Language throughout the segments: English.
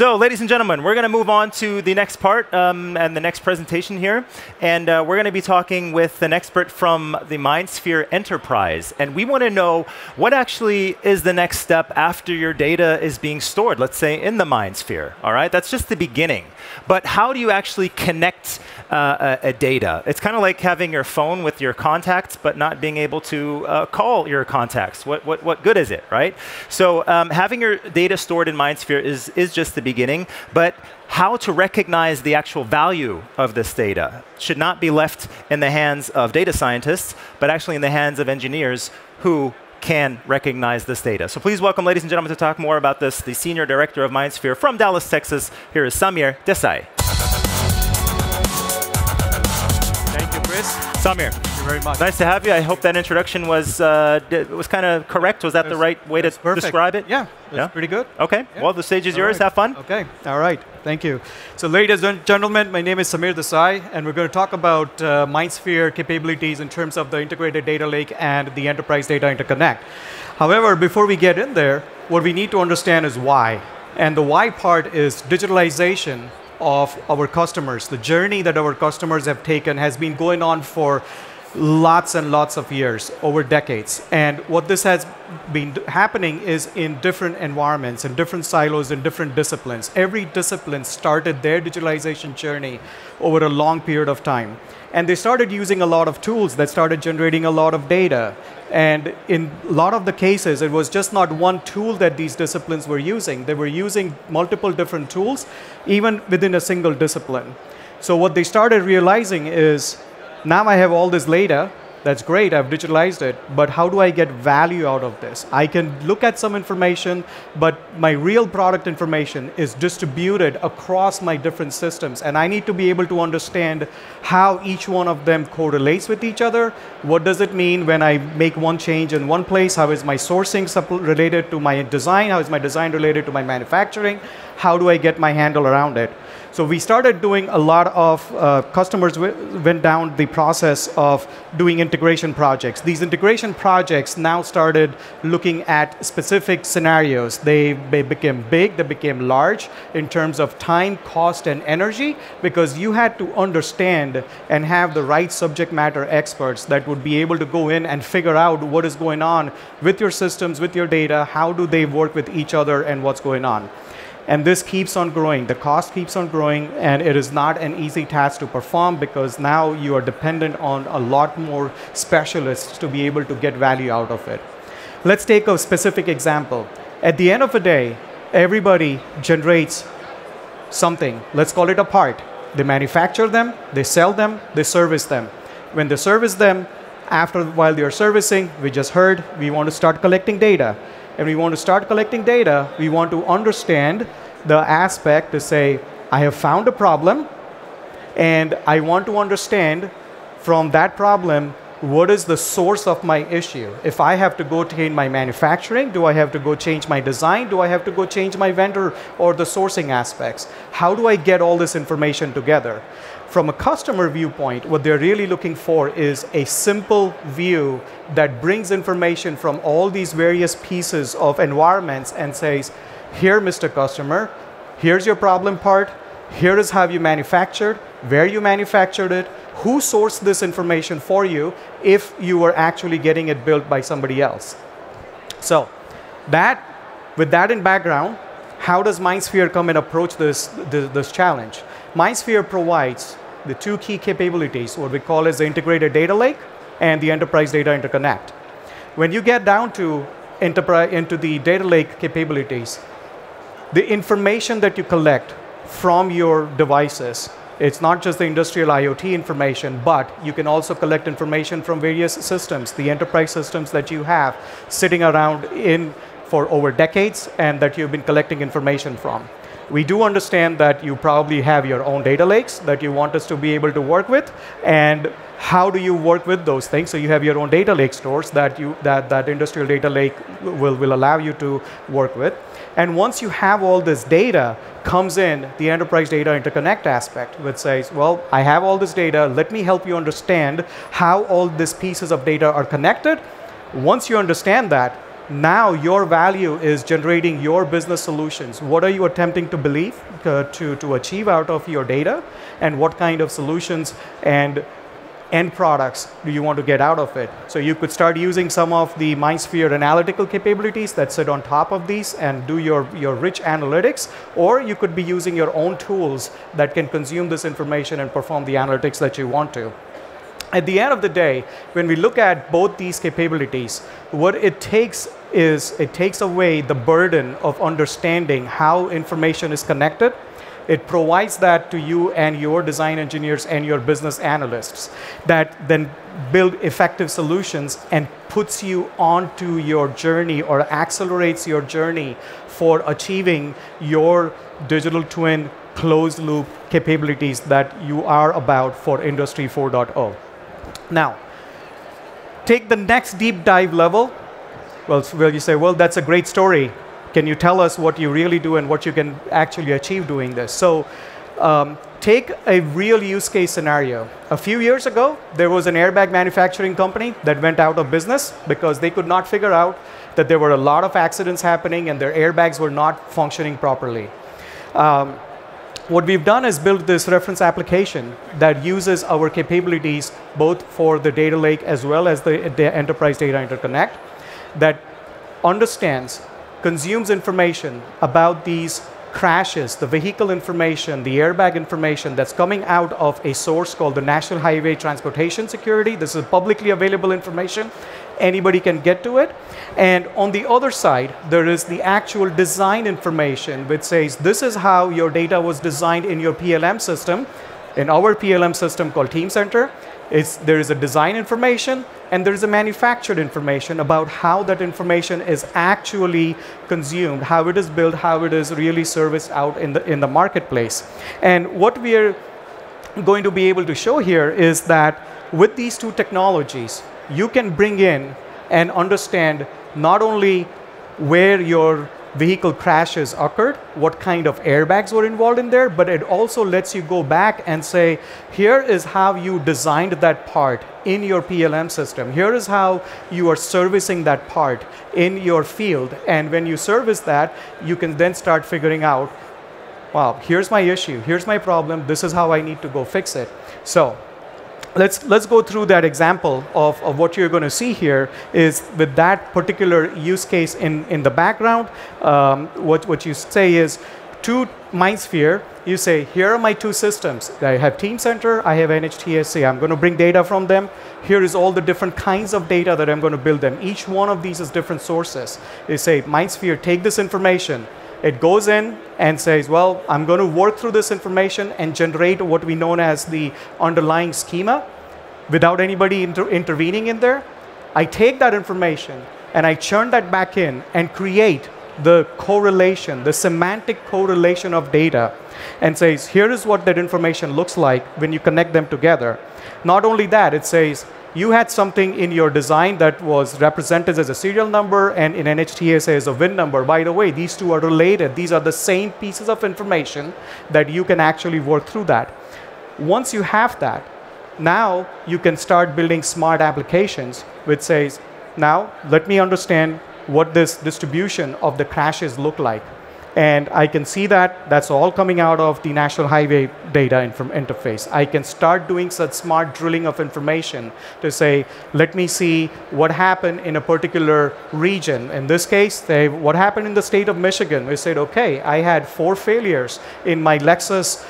So ladies and gentlemen, we're going to move on to the next part and the next presentation here. And we're going to be talking with an expert from the MindSphere Enterprise. And we want to know what actually is the next step after your data is being stored, let's say in the MindSphere. All right, that's just the beginning. But how do you actually connect a data? It's kind of like having your phone with your contacts, but not being able to call your contacts. What good is it, right? So having your data stored in MindSphere is just the beginning, but how to recognize the actual value of this data should not be left in the hands of data scientists, but actually in the hands of engineers who can recognize this data. So please welcome, ladies and gentlemen, to talk more about this, the Senior Director of MindSphere from Dallas, Texas. Here is Samir Desai. Thank you, Chris. Samir. Thank you very much. Nice to have you. I hope that introduction was kind of correct. Was that the right way to describe it? Yeah. That's pretty good. Okay. Yeah. Well, the stage is yours. Right. Have fun. Okay. All right. Thank you. So ladies and gentlemen, my name is Samir Desai, and we're going to talk about MindSphere capabilities in terms of the integrated data lake and the enterprise data interconnect. However, before we get in there, what we need to understand is why. And the why part is digitalization of our customers. The journey that our customers have taken has been going on for lots and lots of years, over decades. And what this has been happening is in different environments, in different silos, in different disciplines. Every discipline started their digitalization journey over a long period of time. And they started using a lot of tools that started generating a lot of data. And in a lot of the cases, it was just not one tool that these disciplines were using. They were using multiple different tools, even within a single discipline. So what they started realizing is, now I have all this data, that's great, I've digitalized it, but how do I get value out of this? I can look at some information, but my real product information is distributed across my different systems, and I need to be able to understand how each one of them correlates with each other. What does it mean when I make one change in one place? How is my sourcing related to my design? How is my design related to my manufacturing? How do I get my handle around it? So we started doing a lot of customers went down the process of doing integration projects. These integration projects now started looking at specific scenarios. They became big, they became large in terms of time, cost, and energy, because you had to understand and have the right subject matter experts that would be able to go in and figure out what is going on with your systems, with your data, how do they work with each other, and what's going on. And this keeps on growing. The cost keeps on growing, and it is not an easy task to perform, because now you are dependent on a lot more specialists to be able to get value out of it. Let's take a specific example. At the end of the day, everybody generates something. Let's call it a part. They manufacture them, they sell them, they service them. When they service them, after while they are servicing, we just heard, we want to start collecting data. And we want to start collecting data, we want to understand the aspect to say, I have found a problem, and I want to understand from that problem, what is the source of my issue? If I have to go change my manufacturing, do I have to go change my design? Do I have to go change my vendor or the sourcing aspects? How do I get all this information together? From a customer viewpoint, what they're really looking for is a simple view that brings information from all these various pieces of environments and says, here, Mr. Customer, here's your problem part, here is how you manufactured, where you manufactured it, who sourced this information for you if you were actually getting it built by somebody else. So that, with that in background, how does MindSphere come and approach this challenge? MindSphere provides the two key capabilities, what we call as the integrated data lake and the enterprise data interconnect. When you get down to into the data lake capabilities, the information that you collect from your devices, it's not just the industrial IoT information, but you can also collect information from various systems, the enterprise systems that you have sitting around in for over decades and that you've been collecting information from. We do understand that you probably have your own data lakes that you want us to be able to work with, and how do you work with those things? So you have your own data lake stores that that industrial data lake will allow you to work with. And once you have all this data, comes in the enterprise data interconnect aspect, which says, well, I have all this data, let me help you understand how all these pieces of data are connected. Once you understand that, Now your value is generating your business solutions. What are you attempting to believe, to achieve out of your data, and what kind of solutions and end products do you want to get out of it? So you could start using some of the MindSphere analytical capabilities that sit on top of these and do your rich analytics, or you could be using your own tools that can consume this information and perform the analytics that you want to. At the end of the day, when we look at both these capabilities, what it takes is it takes away the burden of understanding how information is connected. It provides that to you and your design engineers and your business analysts that then build effective solutions and puts you onto your journey or accelerates your journey for achieving your digital twin closed loop capabilities that you are about for Industry 4.0. Now, take the next deep dive level. Well, you say, well, that's a great story. Can you tell us what you really do and what you can actually achieve doing this? So take a real use case scenario. A few years ago, there was an airbag manufacturing company that went out of business because they could not figure out that there were a lot of accidents happening and their airbags were not functioning properly. What we've done is build this reference application that uses our capabilities both for the data lake as well as the enterprise data interconnect that understands, consumes information about these crashes, the vehicle information, the airbag information that's coming out of a source called the National Highway Transportation Security. This is publicly available information. Anybody can get to it. And on the other side, there is the actual design information which says this is how your data was designed in your PLM system, in our PLM system called Team Center. There is a design information and there is a manufactured information about how that information is actually consumed, how it is built, how it is really serviced out in the marketplace. And what we are going to be able to show here is that with these two technologies, you can bring in and understand not only where your vehicle crashes occurred, what kind of airbags were involved in there, but it also lets you go back and say, here is how you designed that part in your PLM system. Here is how you are servicing that part in your field. And when you service that, you can then start figuring out, wow, here's my issue, here's my problem, this is how I need to go fix it. So let's go through that example of what you're going to see here is with that particular use case in the background. What you say is to MindSphere, you say, here are my two systems. I have Team Center, I have NHTSA. I'm going to bring data from them. Here is all the different kinds of data that I'm going to build them. Each one of these is different sources. You say, MindSphere, take this information. It goes in and says, well, I'm going to work through this information and generate what we know as the underlying schema without anybody intervening in there. I take that information and I churn that back in and create the correlation, the semantic correlation of data and says, here is what that information looks like when you connect them together. Not only that, it says, you had something in your design that was represented as a serial number and in NHTSA as a VIN number. By the way, these two are related. These are the same pieces of information that you can actually work through that. Once you have that, now you can start building smart applications which says, now let me understand what this distribution of the crashes look like. And I can see that that's all coming out of the National Highway data interface. I can start doing such smart drilling of information to say, let me see what happened in a particular region. In this case, say, what happened in the state of Michigan? We said, okay, I had 4 failures in my Lexus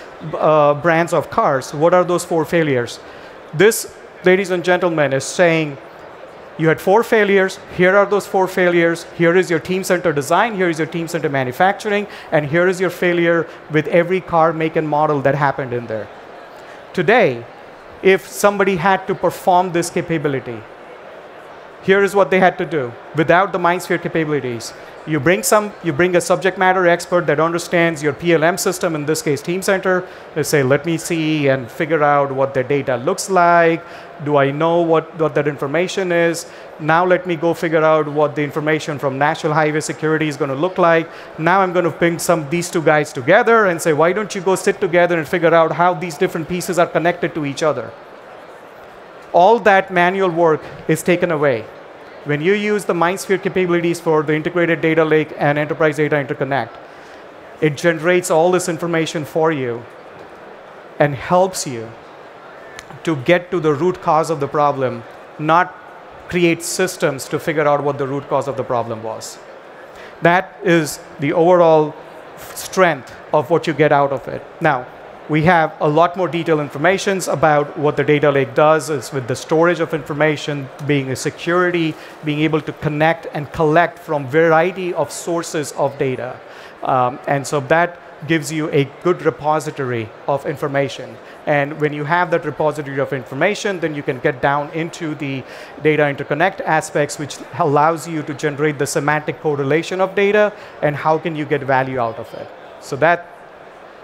brands of cars. What are those 4 failures? This, ladies and gentlemen, is saying, you had 4 failures, here are those 4 failures, here is your Team Center design, here is your Team Center manufacturing, and here is your failure with every car make and model that happened in there. Today, if somebody had to perform this capability, here is what they had to do without the MindSphere capabilities. You bring a subject matter expert that understands your PLM system, in this case Team Center, they say, let me see and figure out what the data looks like. Do I know what that information is? Now let me go figure out what the information from National Highway Security is going to look like. Now I'm going to bring these two guys together and say, why don't you go sit together and figure out how these different pieces are connected to each other? All that manual work is taken away. When you use the MindSphere capabilities for the integrated data lake and enterprise data interconnect, it generates all this information for you and helps you to get to the root cause of the problem, not create systems to figure out what the root cause of the problem was. That is the overall strength of what you get out of it. Now, we have a lot more detailed information about what the data lake does is with the storage of information, being a security, being able to connect and collect from variety of sources of data. And so that gives you a good repository of information. And when you have that repository of information, then you can get down into the data interconnect aspects, which allows you to generate the semantic correlation of data and how can you get value out of it. So that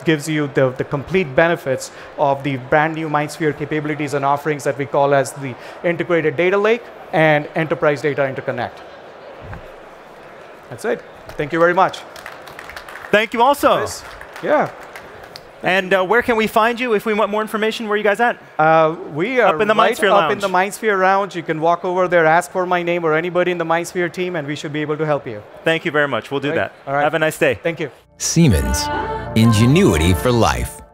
gives you the complete benefits of the brand new MindSphere capabilities and offerings that we call as the integrated data lake and enterprise data interconnect. That's it. Thank you very much. Thank you also. Nice. Yeah. And where can we find you if we want more information? Where are you guys at? We are up in the MindSphere Lounge. Up in the MindSphere Lounge. You can walk over there, ask for my name or anybody in the MindSphere team, and we should be able to help you. Thank you very much. We'll do that. All right. Have a nice day. Thank you. Siemens. Ingenuity for life.